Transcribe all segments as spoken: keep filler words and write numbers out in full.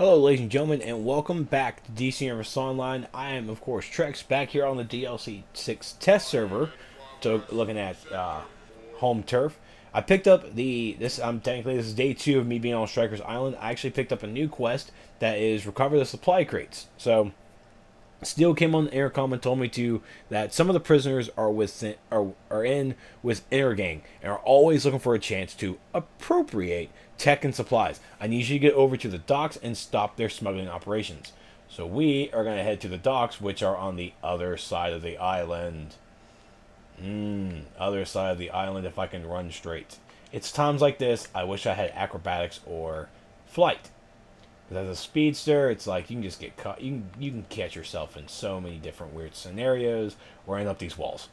Hello ladies and gentlemen, and welcome back to D C Universe Online. I am of course Trex, back here on the D L C six test server, so looking at uh, home turf. I picked up the, this I'm um, technically this is day two of me being on Stryker's Island. I actually picked up a new quest that is recover the supply crates. So Steele came on the intercom and told me to that some of the prisoners are with are, are in with Intergang and are always looking for a chance to appropriate tech and supplies. I need you to get over to the docks and stop their smuggling operations. So we are going to head to the docks, which are on the other side of the island. Mmm, other side of the island if I can run straight. It's times like this, I wish I had acrobatics or flight. Because as a speedster, it's like you can just get caught. You can, you can catch yourself in so many different weird scenarios running up these walls.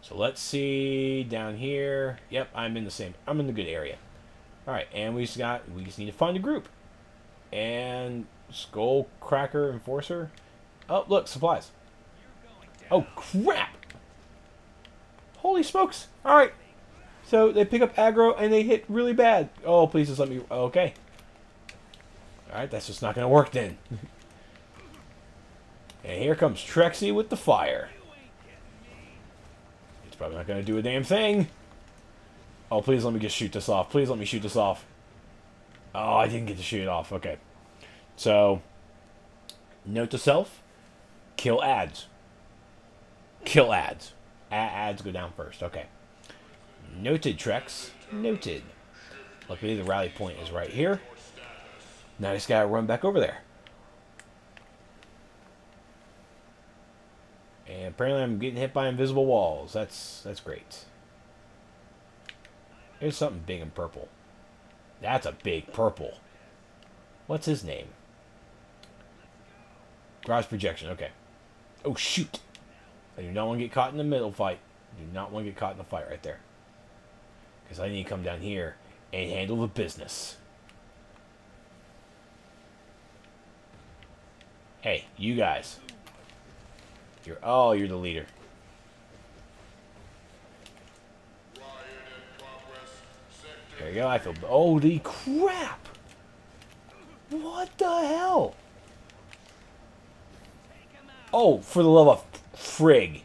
So let's see down here. Yep, I'm in the same, I'm in the good area. Alright, and we just got, we just need to find a group. And Skullcracker Enforcer. Oh, look, supplies. Oh, crap! Holy smokes! Alright. So they pick up aggro and they hit really bad. Oh, please just let me, okay. Alright, that's just not gonna work then. And here comes Trexie with the fire. It's probably not gonna do a damn thing. Oh, please let me just shoot this off. Please let me shoot this off. Oh, I didn't get to shoot it off. Okay. So, note to self, kill ads. Kill ads. A ads go down first. Okay. Noted, Trex. Noted. Luckily, the rally point is right here. Now I just gotta run back over there. And apparently I'm getting hit by invisible walls. That's, that's great. There's something big and purple. That's a big purple. What's his name? Garage projection, okay. Oh, shoot. I do not want to get caught in the middle fight. I do not want to get caught in the fight right there. Because I need to come down here and handle the business. Hey, you guys. You're, oh, you're the leader. There you go, I feel... Holy crap! What the hell? Oh, for the love of frig.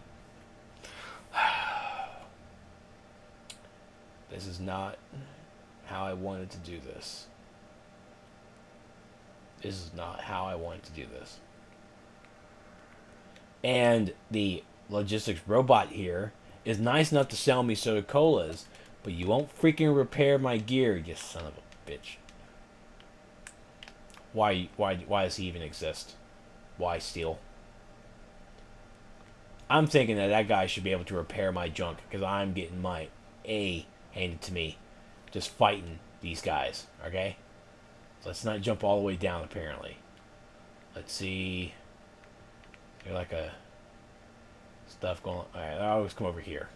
This is not how I wanted to do this. This is not how I wanted to do this. And the logistics robot here is nice enough to sell me soda colas, but you won't freaking repair my gear, you son of a bitch. Why, why, why does he even exist? Why steal? I'm thinking that that guy should be able to repair my junk, because I'm getting my A handed to me. Just fighting these guys, okay? So let's not jump all the way down, apparently. Let's see. There's like a... stuff going on. Alright, I always come over here.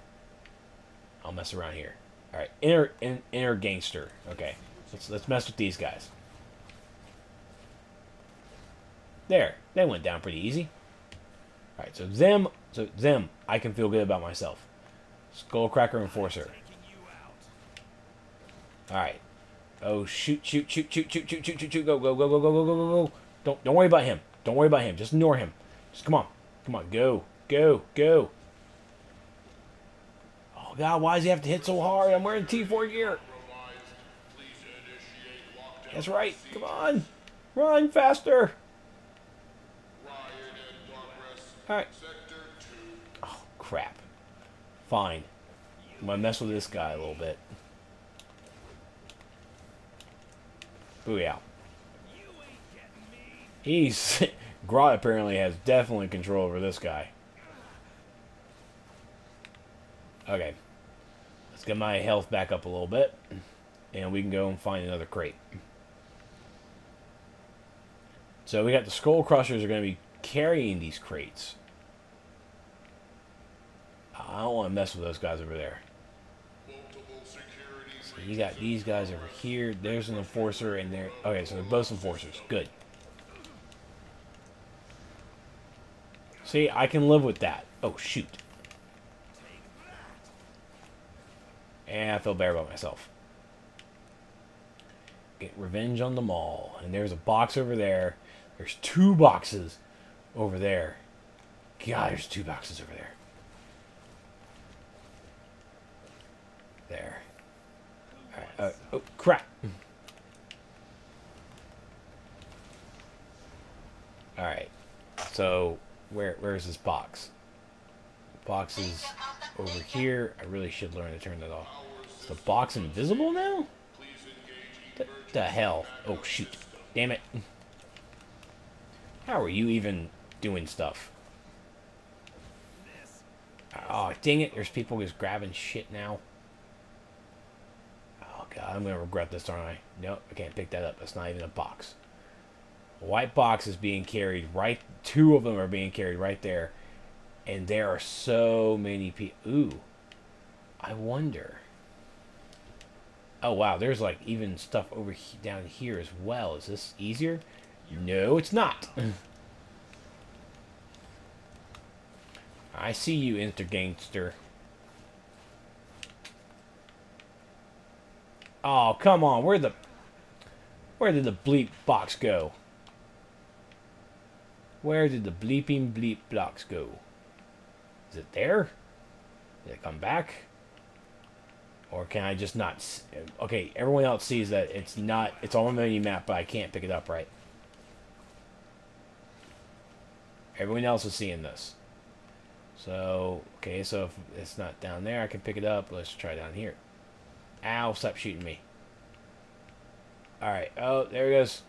I'll mess around here. Alright, inner, inner, inner gangster. Okay, let's, let's mess with these guys. There, they went down pretty easy. Alright, so them, so them, I can feel good about myself. Skullcracker Enforcer. Alright. Oh, shoot, shoot, shoot, shoot, shoot, shoot, shoot, shoot, shoot, go, go, go, go, go, go, go, go, go. Don't, don't worry about him. Don't worry about him. Just ignore him. Just come on. Come on, go, go, go. God, why does he have to hit so hard? I'm wearing T four gear. That's right. Come on. Run faster. Alright. Oh, crap. Fine. I'm going to mess with this guy a little bit. Booyah. He's... Grodd apparently has definitely control over this guy. Okay. Let's get my health back up a little bit, and we can go and find another crate. So we got the Skull Crushers are going to be carrying these crates. I don't want to mess with those guys over there. So you got these guys over here. There's an enforcer and there. Okay, so they're both enforcers. Good. See, I can live with that. Oh, shoot. And I feel better about myself. Get revenge on them all. And there's a box over there. There's two boxes over there. God, there's two boxes over there. There. All right. Uh, oh, crap. All right. So where where is this box? The box is over here. I really should learn to turn that off. Is the box invisible now? What the hell? Oh, shoot. Damn it. How are you even doing stuff? Oh, dang it. There's people just grabbing shit now. Oh, God. I'm going to regret this, aren't I? Nope. I can't pick that up. That's not even a box. A white box is being carried right... Two of them are being carried right there. And there are so many people... Ooh. I wonder... Oh, wow. There's, like, even stuff over he down here as well. Is this easier? No, it's not. I see you, Intergangster. Oh, come on. Where the... Where did the bleep box go? Where did the bleeping bleep box go? Is it there? Did it come back? Or can I just not... See? Okay, everyone else sees that it's not... It's on the mini map, but I can't pick it up right. Everyone else is seeing this. So, okay, so if it's not down there, I can pick it up. Let's try down here. Ow, stop shooting me. Alright, oh, there he goes.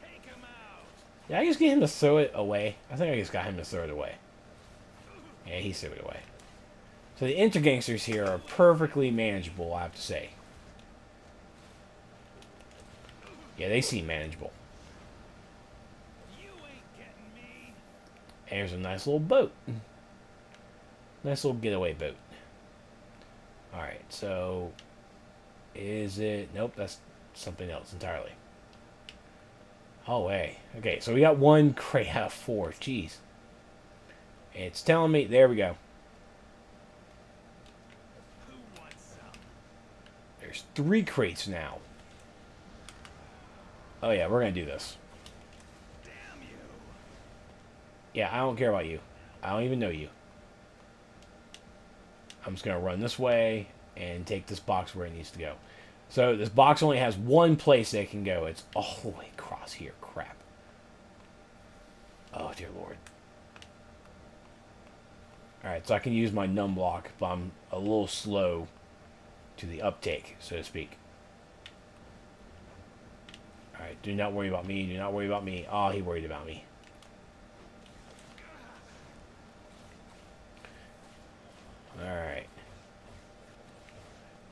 Take him out. Did I just get him to throw it away? I think I just got him to throw it away. Yeah, he threw it away. So the Intergangsters here are perfectly manageable, I have to say. Yeah, they seem manageable. You ain't getting me. And there's a nice little boat. Nice little getaway boat. Alright, so... Is it... Nope, that's something else entirely. Oh, hey. Okay, so we got one crate out of four. Jeez. And it's telling me... There we go. There's three crates now. Oh yeah, we're gonna do this. Damn you. Yeah, I don't care about you. I don't even know you. I'm just gonna run this way and take this box where it needs to go. So this box only has one place that it can go. It's all the way across here. Crap. Oh dear Lord. Alright, so I can use my num block, but I'm a little slow to the uptake, so to speak. Alright, do not worry about me. Do not worry about me. Oh, he worried about me. Alright.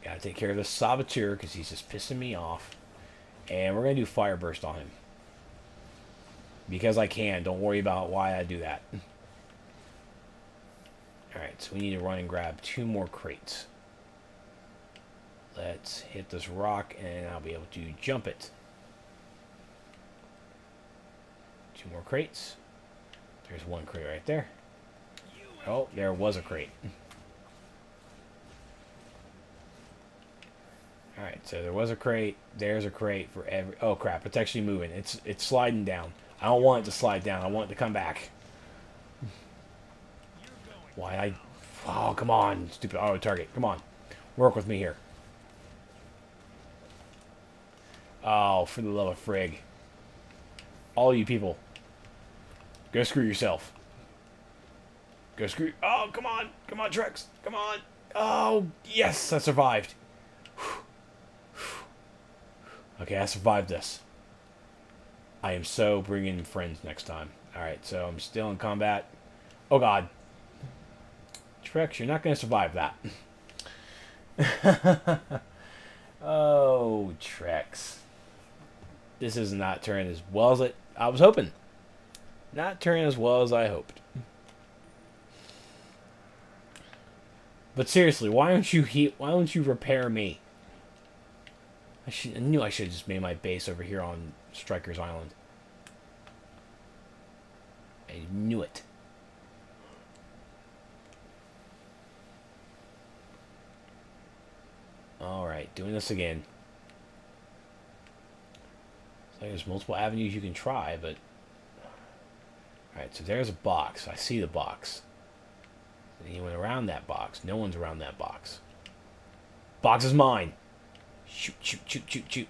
Gotta take care of this saboteur because he's just pissing me off. And we're gonna do fire burst on him. Because I can. Don't worry about why I do that. Alright, so we need to run and grab two more crates. Let's hit this rock and I'll be able to jump it. Two more crates. There's one crate right there. Oh, there was a crate. Alright, so there was a crate. There's a crate for every... Oh, crap. It's actually moving. It's, it's sliding down. I don't want it to slide down. I want it to come back. Why I... Oh, come on. Stupid auto target. Come on. Work with me here. Oh, for the love of frig. All you people. Go screw yourself. Go screw... Oh, come on. Come on, Trex. Come on. Oh, yes. I survived. Okay, I survived this. I am so bringing friends next time. Alright, so I'm still in combat. Oh, God. Trex, you're not going to survive that. Oh, Trex. This is not turning as well as it, I was hoping. Not turning as well as I hoped. But seriously, why don't you heat? Why don't you repair me? I, should, I knew I should have just made my base over here on Stryker's Island. I knew it. All right, doing this again. There's multiple avenues you can try, but... Alright, so there's a box. I see the box. Is anyone around that box? No one's around that box. Box is mine! Shoot, shoot, shoot, shoot, shoot.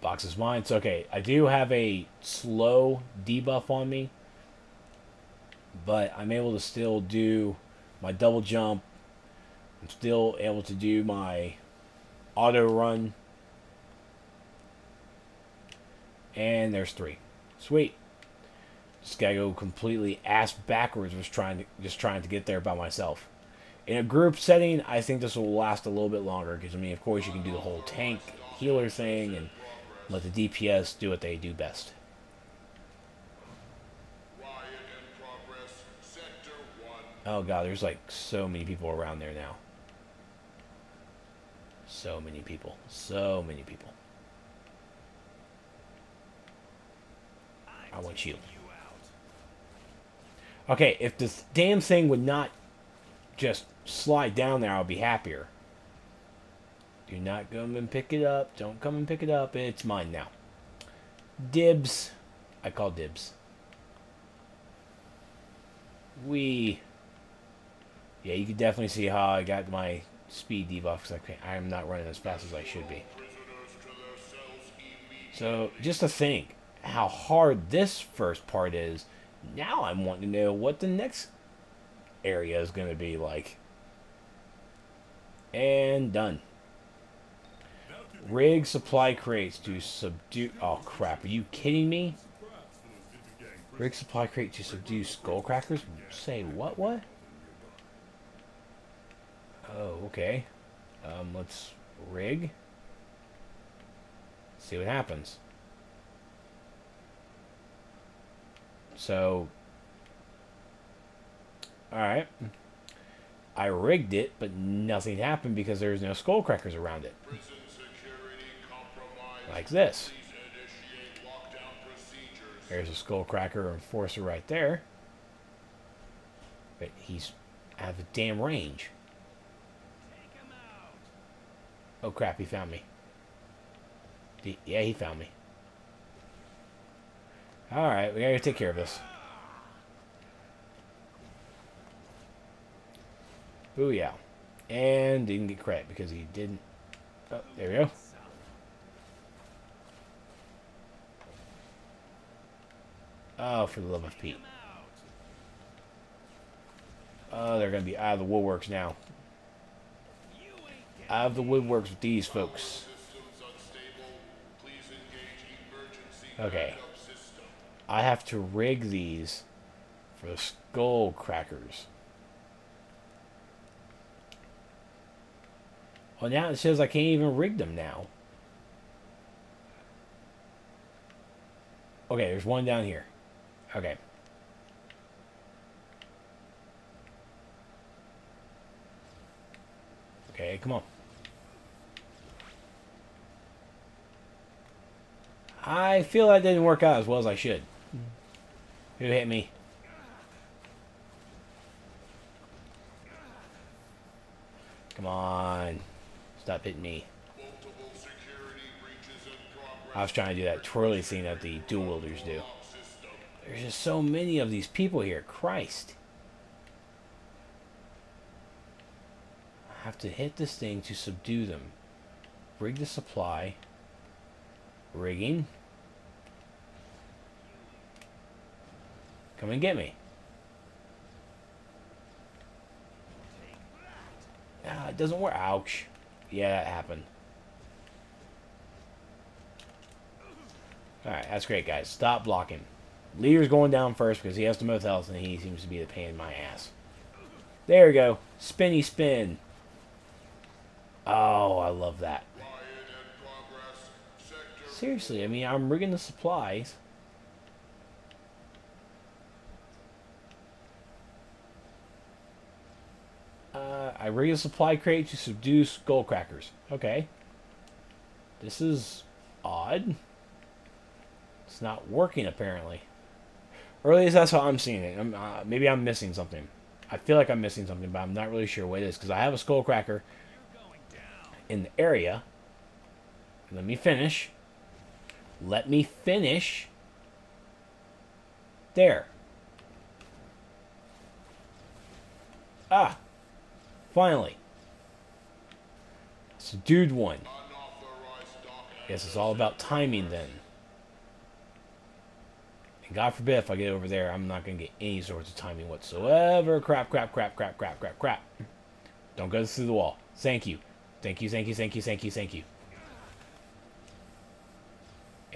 Box is mine. It's okay. I do have a slow debuff on me, but I'm able to still do my double jump. I'm still able to do my auto run. And there's three. Sweet. Just gotta go completely ass backwards. Was trying to just trying to get there by myself. In a group setting, I think this will last a little bit longer because I mean, of course, you can do the whole tank healer thing and let the D P S do what they do best. Oh god, there's like so many people around there now. So many people. So many people. I want you. Okay, if this damn thing would not just slide down there, I'll be happier. Do not come and pick it up. Don't come and pick it up. It's mine now. Dibs. I call dibs. We. Yeah, you can definitely see how I got my speed debuff because I, I am not running as fast as I should be. So, just to think how hard this first part is, now I'm wanting to know what the next area is going to be like. And done. Rig supply crates to subdue... Oh, crap. Are you kidding me? Rig supply crate to subdue Skullcrackers? Say what, what? Oh, okay. Um, let's rig. See what happens. So... Alright. I rigged it, but nothing happened because there's no Skullcrackers around it. Like this. There's a Skullcracker Enforcer right there. But he's out of the damn range. Take him out. Oh crap, he found me. He, yeah, he found me. Alright, we gotta take care of this. Booyah. And didn't get credit because he didn't... Oh, there we go. Oh, for the love of Pete. Oh, they're going to be out of the woodworks now. Out of the woodworks with these folks. Okay. I have to rig these for the Skullcrackers. Well, now it says I can't even rig them now. Okay, there's one down here. Okay. Okay, come on. I feel that didn't work out as well as I should. Who hit me? Come on. Stop hitting me. I was trying to do that twirly thing that the dual wielders do. There's just so many of these people here. Christ. I have to hit this thing to subdue them. Rig the supply. Rigging. Come and get me. Ah, it doesn't work. Ouch. Yeah, that happened. Alright, that's great, guys. Stop blocking. Leader's going down first because he has the most health and he seems to be the pain in my ass. There we go. Spinny spin. Oh, I love that. Seriously, I mean, I'm rigging the supplies. Uh, I rig a supply crate to subdue Skullcrackers. Okay. This is odd. It's not working, apparently. Or at least that's how I'm seeing it. I'm, uh, maybe I'm missing something. I feel like I'm missing something, but I'm not really sure what it is. Because I have a Skullcracker in the area. Let me finish. Let me finish. There. Ah. Finally. It's a dude one. Guess it's all about timing then. And God forbid if I get over there, I'm not going to get any sorts of timing whatsoever. Crap, crap, crap, crap, crap, crap, crap. Don't go through the wall. Thank you. Thank you, thank you, thank you, thank you, thank you.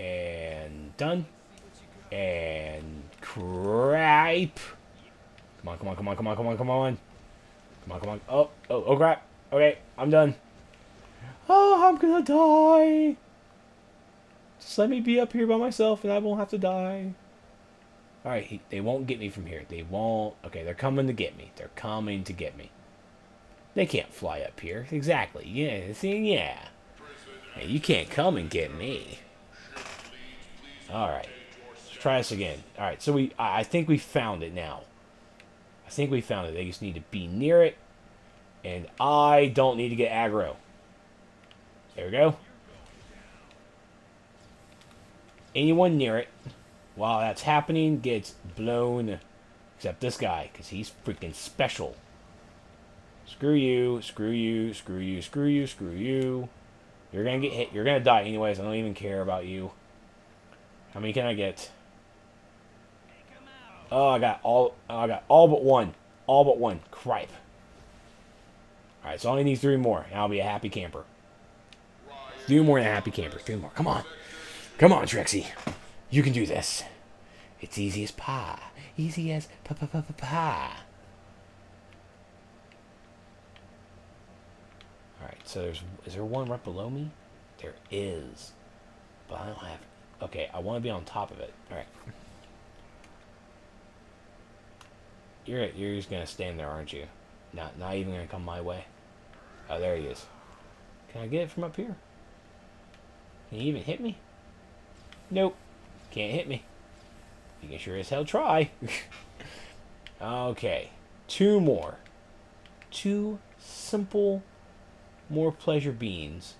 And done. And cripe. Come on, come on, come on, come on, come on, come on. Come on, come on. Oh, oh, oh crap. Okay, I'm done. Oh, I'm gonna die. Just let me be up here by myself and I won't have to die. Alright, he, they won't get me from here. They won't. Okay, they're coming to get me. They're coming to get me. They can't fly up here. Exactly. Yeah, see, yeah. Hey, you can't come and get me. Alright. Let's try this again. Alright, so we I think we found it now. I think we found it. They just need to be near it. And I don't need to get aggro. There we go. Anyone near it, while that's happening, gets blown. Except this guy, because he's freaking special. Screw you, screw you, screw you, screw you, screw you. You're going to get hit. You're going to die anyways. I don't even care about you. How many can I get? Oh, I got all oh, I got all but one. All but one. Cripe. Alright, so I only need three more, and I'll be a happy camper. Three more than a happy camper. Three more. Come on. Come on, Trixie. You can do this. It's easy as pie. Easy as pa-pa-pa-pa-pie. Alright, so there's... Is there one right below me? There is. But I don't have... Okay, I want to be on top of it. Alright. You're, you're just going to stand there, aren't you? Not, not even going to come my way. Oh, there he is. Can I get it from up here? Can he even hit me? Nope. Can't hit me. You can sure as hell try. Okay. Two more. Two simple more pleasure beans.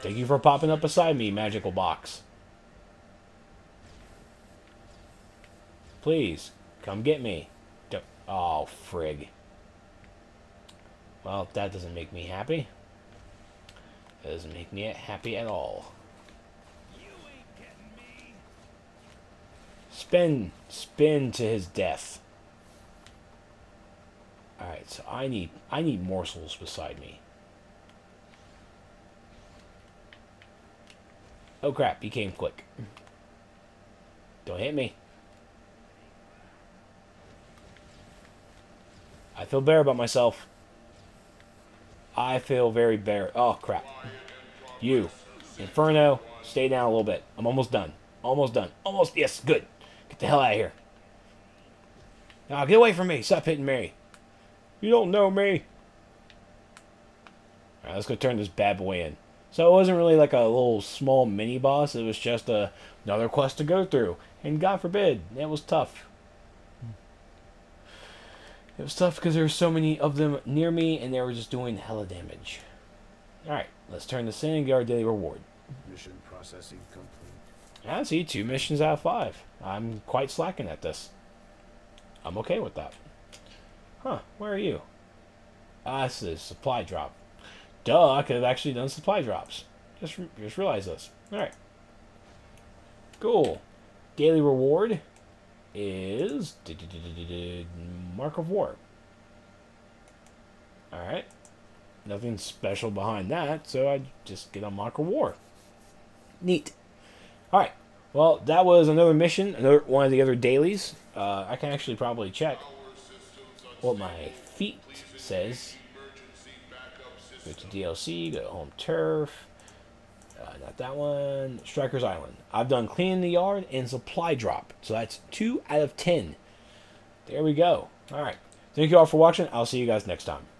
Thank you for popping up beside me, magical box. Please, come get me. Don't. Oh, frig. Well, that doesn't make me happy. That doesn't make me happy at all. Spin. Spin to his death. Alright, so I need I need morsels beside me. Oh crap, he came quick. Don't hit me. I feel better about myself. I feel very better. Oh crap. You. Inferno, stay down a little bit. I'm almost done. Almost done. Almost, yes, good. Get the hell out of here. Now get away from me. Stop hitting me. You don't know me. Alright, let's go turn this bad boy in. So it wasn't really like a little small mini boss. It was just a, another quest to go through. And God forbid, it was tough. It was tough because there were so many of them near me and they were just doing hella damage. Alright, let's turn this in and get our daily reward. Mission processing complete. I see two missions out of five. I'm quite slacking at this. I'm okay with that. Huh, where are you? Ah, this is supply drop. Duh, I could have actually done supply drops. Just, re just realized this. Alright. Cool. Daily reward is... Mark of War. Alright. Nothing special behind that, so I just get on Mark of War. Neat. Alright, well, that was another mission, another one of the other dailies. Uh, I can actually probably check what my feet says. Go to D L C, go to home turf. Uh, not that one. Stryker's Island. I've done cleaning the yard and supply drop. So that's two out of ten. There we go. Alright, thank you all for watching. I'll see you guys next time.